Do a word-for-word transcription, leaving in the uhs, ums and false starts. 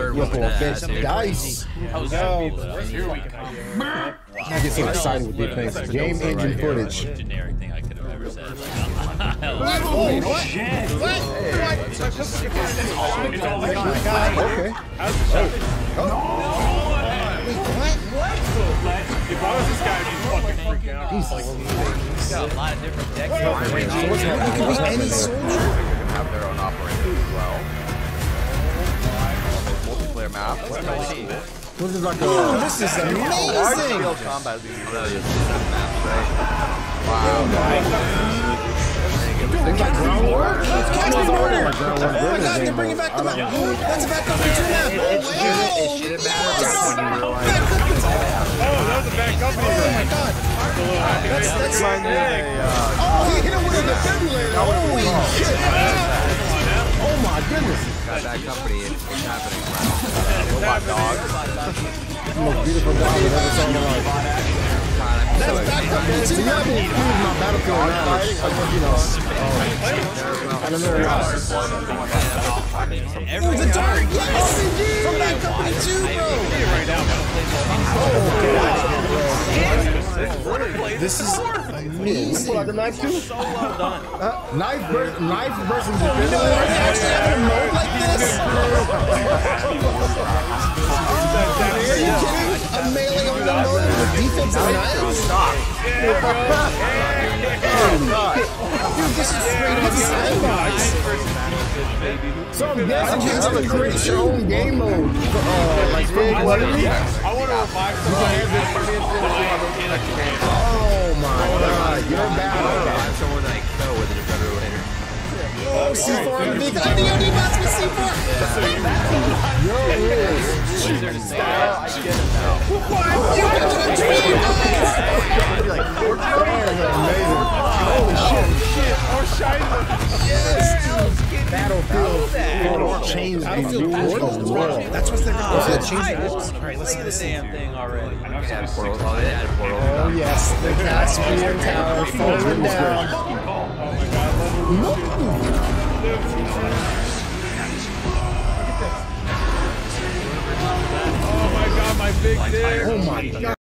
third one. Dice. Dice. Yeah. Oh, no. Here we go. I get so excited with these things. Game engine footage. Generic thing I could have ever said. What? What? If I was this guy, I'd be fucking freaking out. He's got a lot of different decks. It could be any soldier. Have their own operator as well. Multiplayer map. This is like a, this is amazing. Large combat is really wow, nice. Oh my God, they're bringing back the map. That's a Bad Company two map. Oh, yes. Bad Company. Oh, that was a Bad Company. Oh my God. That's, that's my name. Oh, he hit him with a defibrillator. Holy shit. Oh my goodness. Got that company. It's happening. Robot dog. Most beautiful dog I've ever seen in my life. That's Bad Company too. I mean, he was my Battlefield knowledge. You know, I don't know. It was a dark. Yes. From Bad Company too, bro. Oh, God. This is amazing. Like a knife, too? uh, knife, ver knife versus the oh, no, actually having a mode like this? Oh, are you kidding? A melee on the mode with defense and knives? Stop. Dude, this is straight up sandbox. So I'm guessing you have to create your own game mode. Uh, like, what it is? Oh my God, you're bad. Someone I know with a defibrillator. Oh, C four on the vehicle. I need you bots with C four. Yo, it is. Stop. I get it now. What? You got the dream, guys. Holy shit. Oh, shiny. Yes. Battlefield Portal changed the world. That's what's they're going to change. All right, let's see this damn thing already. I had Portal. Oh, they had Portal. Oh, yes. The gas beer tower falls down. Oh, my God. No. Oh my God, my big dick! Oh my God!